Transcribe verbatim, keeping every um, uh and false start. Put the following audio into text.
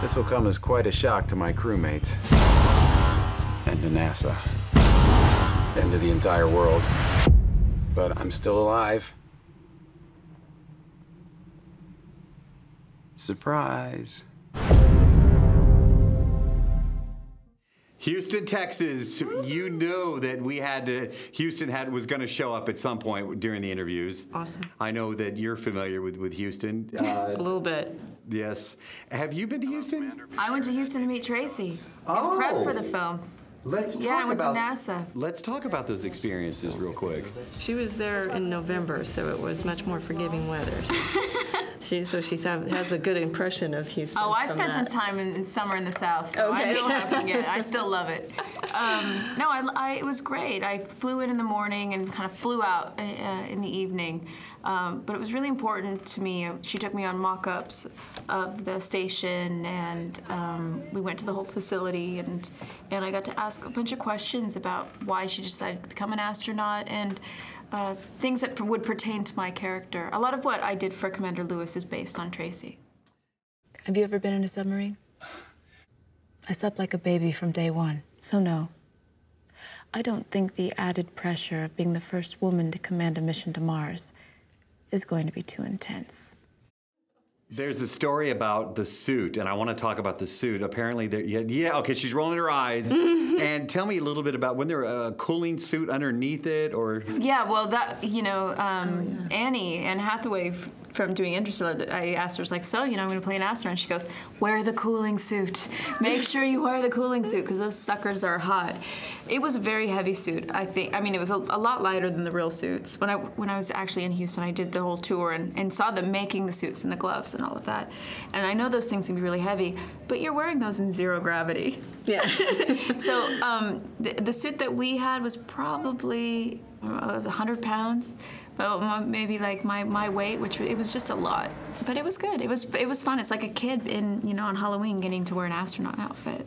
This will come as quite a shock to my crewmates, and to NASA, and to the entire world. But I'm still alive. Surprise. Houston, Texas, you know that we had to, Houston had, was going to show up at some point during the interviews. Awesome. I know that you're familiar with, with Houston. Uh, a little bit. Yes. Have you been to Houston? I went to Houston to meet Tracy. Oh. And prep for the film. Let's so, talk yeah, I went about, to NASA. Let's talk about those experiences real quick. She was there in November, so it was much more forgiving weather. She, so she has a good impression of Houston. Oh, I spent that. some time in, in summer in the South, so okay. I don't have to get it. I still love it. Um, no, I, I, it was great. I flew in in the morning and kind of flew out uh, in the evening. Um, but it was really important to me. She took me on mock-ups of the station, and um, we went to the whole facility, and, and I got to ask a bunch of questions about why she decided to become an astronaut, and Uh, things that would pertain to my character. A lot of what I did for Commander Lewis is based on Tracy. Have you ever been in a submarine? I slept like a baby from day one, so no. I don't think the added pressure of being the first woman to command a mission to Mars is going to be too intense. There's a story about the suit, and I want to talk about the suit. Apparently, there, yeah, yeah, okay, she's rolling her eyes. And tell me a little bit about when there was a cooling suit underneath it, or... Yeah, well, that, you know, um, oh, yeah. Annie, Anne Hathaway, from doing Interstellar, I asked her, I was like, so, you know, I'm going to play an astronaut, and she goes, wear the cooling suit. Make sure you wear the cooling suit, because those suckers are hot. It was a very heavy suit, I think. I mean, it was a, a lot lighter than the real suits. When I, when I was actually in Houston, I did the whole tour and, and saw them making the suits and the gloves and all of that. And I know those things can be really heavy, but you're wearing those in zero gravity. Yeah. So um, the, the suit that we had was probably one hundred pounds. Well, maybe like my, my weight, which it was just a lot, but it was good. It was it was fun. It's like a kid in you know on Halloween getting to wear an astronaut outfit.